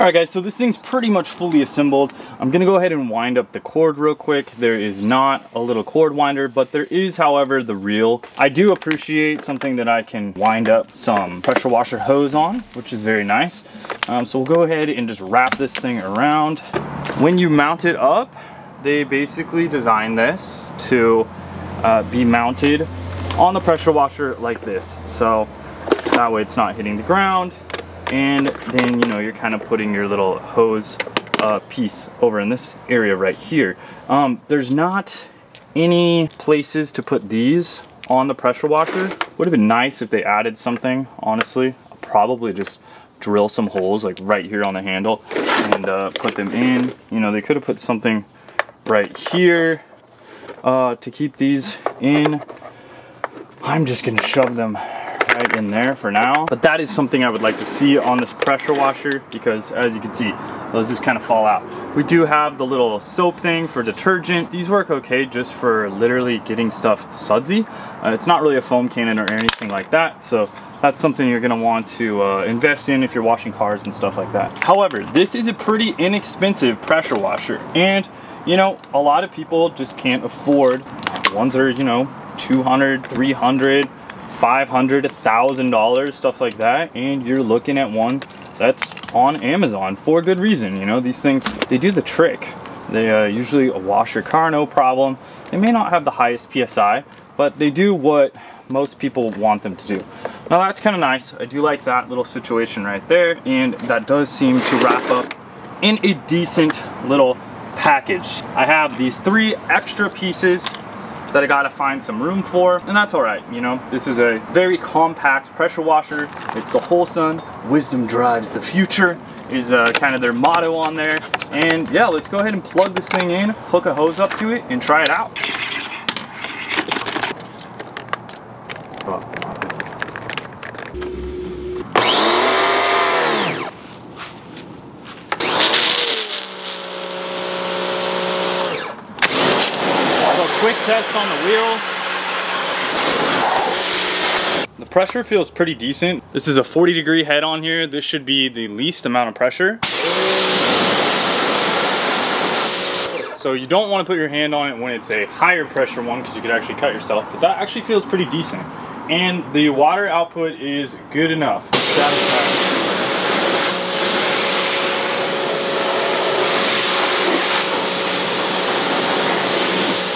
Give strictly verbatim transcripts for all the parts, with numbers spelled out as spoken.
Alright guys, so this thing's pretty much fully assembled. I'm gonna go ahead and wind up the cord real quick. There is not a little cord winder, but there is, however, the reel. I do appreciate something that I can wind up some pressure washer hose on, which is very nice. Um, so we'll go ahead and just wrap this thing around. When you mount it up, they basically designed this to uh, be mounted on the pressure washer like this. So that way it's not hitting the ground. And then, you know, you're kind of putting your little hose uh, piece over in this area right here. Um, there's not any places to put these on the pressure washer. Would have been nice if they added something, honestly. I'll probably just drill some holes like right here on the handle and uh, put them in. You know, they could have put something right here uh, to keep these in. I'm just gonna shove them right in there for now, but that is something I would like to see on this pressure washer, because as you can see, those just kind of fall out. We do have the little soap thing for detergent. These work okay just for literally getting stuff sudsy. Uh, it's not really a foam cannon or anything like that, so that's something you're gonna want to uh, invest in if you're washing cars and stuff like that. However, this is a pretty inexpensive pressure washer, and you know, a lot of people just can't afford ones that are, you know, two hundred, three hundred, five hundred, a thousand dollars, stuff like that, and you're looking at one that's on Amazon for good reason. You know, these things, they do the trick. They uh, usually wash your car no problem. They may not have the highest P S I, but they do what most people want them to do. Now that's kind of nice. I do like that little situation right there, and that does seem to wrap up in a decent little package. I have these three extra pieces that I gotta find some room for, and that's all right. You know, this is a very compact pressure washer. It's the Wholesun. Wisdom drives the future is uh, kind of their motto on there. And yeah, let's go ahead and plug this thing in, hook a hose up to it, and try it out. Quick test on the wheel. The pressure feels pretty decent. This is a forty degree head on here. This should be the least amount of pressure. So you don't want to put your hand on it when it's a higher pressure one, because you could actually cut yourself, but that actually feels pretty decent. And the water output is good enough.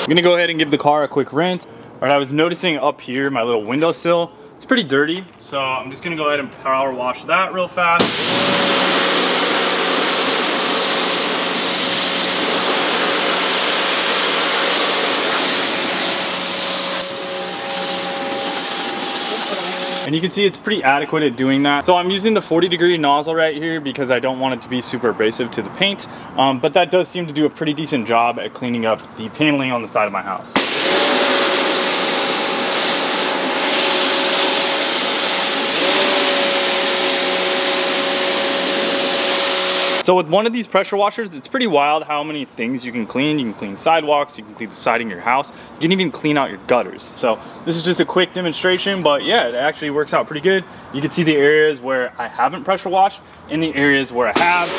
I'm gonna go ahead and give the car a quick rinse. All right, I was noticing up here, my little windowsill, it's pretty dirty. So I'm just gonna go ahead and power wash that real fast. And you can see it's pretty adequate at doing that. So I'm using the forty degree nozzle right here because I don't want it to be super abrasive to the paint, um, but that does seem to do a pretty decent job at cleaning up the paneling on the side of my house. So with one of these pressure washers, it's pretty wild how many things you can clean. You can clean sidewalks, you can clean the siding of your house, you can even clean out your gutters. So this is just a quick demonstration, but yeah, it actually works out pretty good. You can see the areas where I haven't pressure washed and the areas where I have.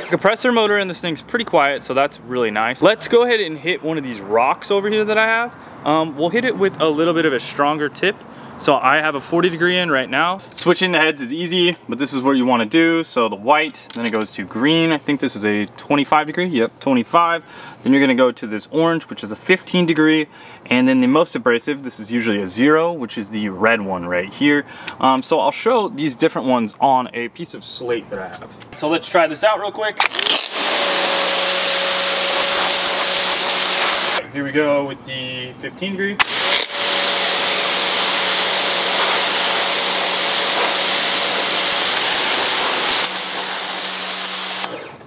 The compressor motor in this thing's pretty quiet, so that's really nice. Let's go ahead and hit one of these rocks over here that I have. Um, we'll hit it with a little bit of a stronger tip. So I have a forty degree in right now. Switching the heads is easy, but this is what you wanna do. So the white, then it goes to green. I think this is a twenty-five degree, yep, twenty-five. Then you're gonna go to this orange, which is a fifteen degree. And then the most abrasive, this is usually a zero, which is the red one right here. Um, so I'll show these different ones on a piece of slate that I have. So let's try this out real quick. Right, here we go with the fifteen degree.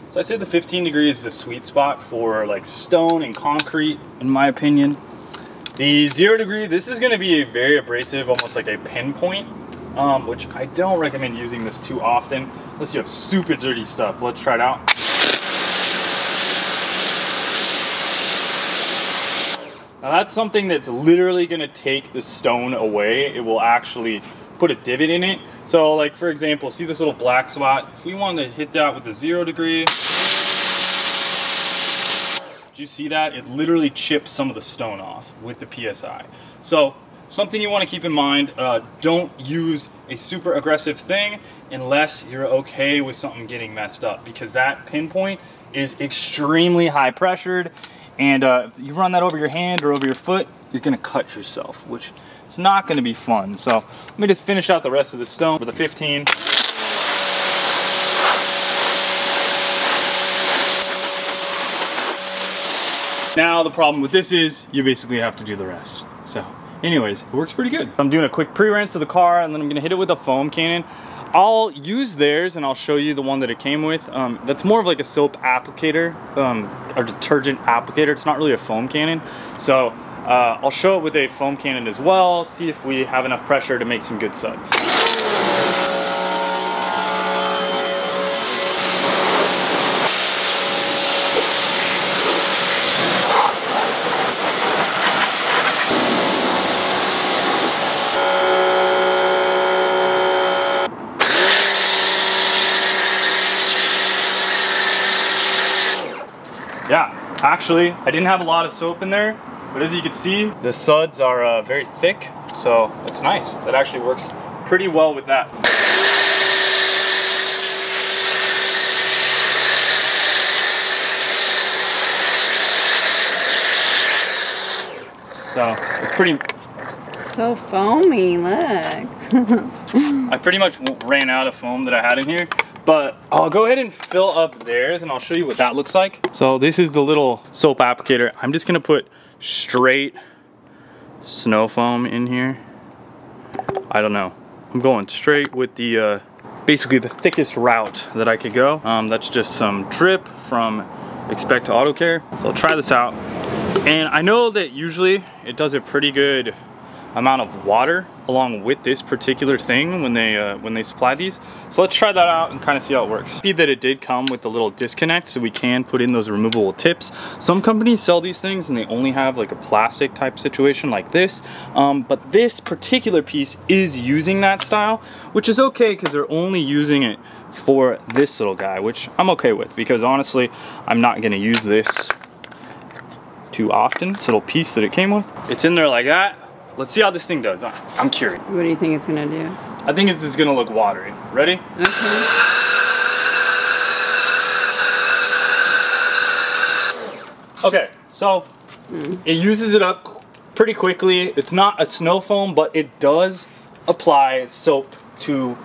So I say the fifteen degree is the sweet spot for like stone and concrete, in my opinion. The zero degree, this is gonna be a very abrasive, almost like a pinpoint, um, which I don't recommend using this too often, unless you have super dirty stuff. Let's try it out. Now that's something that's literally gonna take the stone away. It will actually put a divot in it. So like for example, see this little black spot? If we wanted to hit that with a zero degree, do you see that? It literally chips some of the stone off with the P S I. So something you want to keep in mind, uh, don't use a super aggressive thing unless you're okay with something getting messed up, because that pinpoint is extremely high pressured, and uh, if you run that over your hand or over your foot, you're gonna cut yourself, which it's not gonna be fun. So let me just finish out the rest of the stone with a fifteen. Now the problem with this is you basically have to do the rest. So anyways, it works pretty good. I'm doing a quick pre-rinse of the car and then I'm gonna hit it with a foam cannon. I'll use theirs and I'll show you the one that it came with. Um, that's more of like a soap applicator, um, or detergent applicator. It's not really a foam cannon. So uh, I'll show it with a foam cannon as well, see if we have enough pressure to make some good suds. Yeah, actually, I didn't have a lot of soap in there, but as you can see, the suds are uh, very thick, so it's nice. That actually works pretty well with that. So, it's pretty... So foamy, look. I pretty much ran out of foam that I had in here. But I'll go ahead and fill up theirs and I'll show you what that looks like. So this is the little soap applicator. I'm just gonna put straight snow foam in here. I don't know. I'm going straight with the, uh, basically the thickest route that I could go. Um, that's just some drip from Expect to Auto Care. So I'll try this out. And I know that usually it does a pretty good amount of water along with this particular thing when they uh, when they supply these. So let's try that out and kind of see how it works. Happy that it did come with the little disconnect so we can put in those removable tips. Some companies sell these things and they only have like a plastic type situation like this. Um, but this particular piece is using that style, which is okay because they're only using it for this little guy, which I'm okay with because honestly, I'm not gonna use this too often. This little piece that it came with. It's in there like that. Let's see how this thing does. I'm curious. What do you think it's gonna do? I think it's just gonna look watery. Ready? Okay. Okay, so mm. It uses it up pretty quickly. It's not a snow foam, but it does apply soap to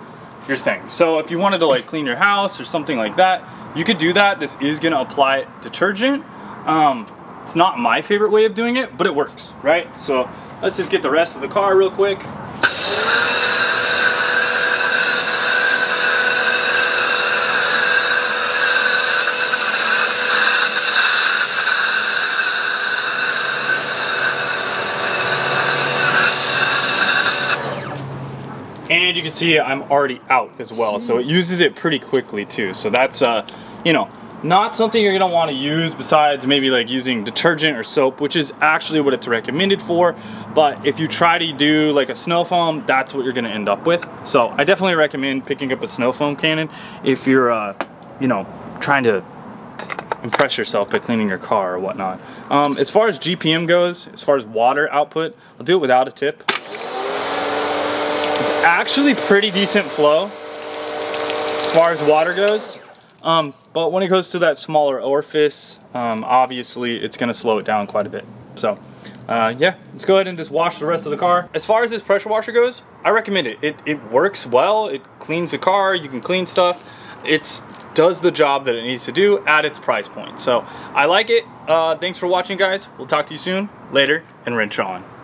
your thing. So if you wanted to like clean your house or something like that, you could do that. This is gonna apply detergent. Um, it's not my favorite way of doing it, but it works, right? So. Let's just get the rest of the car real quick. And you can see I'm already out as well, so it uses it pretty quickly too. So that's, uh, you know, not something you're gonna wanna use besides maybe like using detergent or soap, which is actually what it's recommended for. But if you try to do like a snow foam, that's what you're gonna end up with. So I definitely recommend picking up a snow foam cannon if you're, uh, you know, trying to impress yourself by cleaning your car or whatnot. Um, as far as G P M goes, as far as water output, I'll do it without a tip. It's actually pretty decent flow as far as water goes. Um, but when it goes to that smaller orifice, um, obviously it's gonna slow it down quite a bit. So uh, yeah, let's go ahead and just wash the rest of the car. As far as this pressure washer goes, I recommend it. It, it works well, it cleans the car, you can clean stuff. It does the job that it needs to do at its price point. So I like it. Uh, thanks for watching, guys. We'll talk to you soon. Later, and wrench on.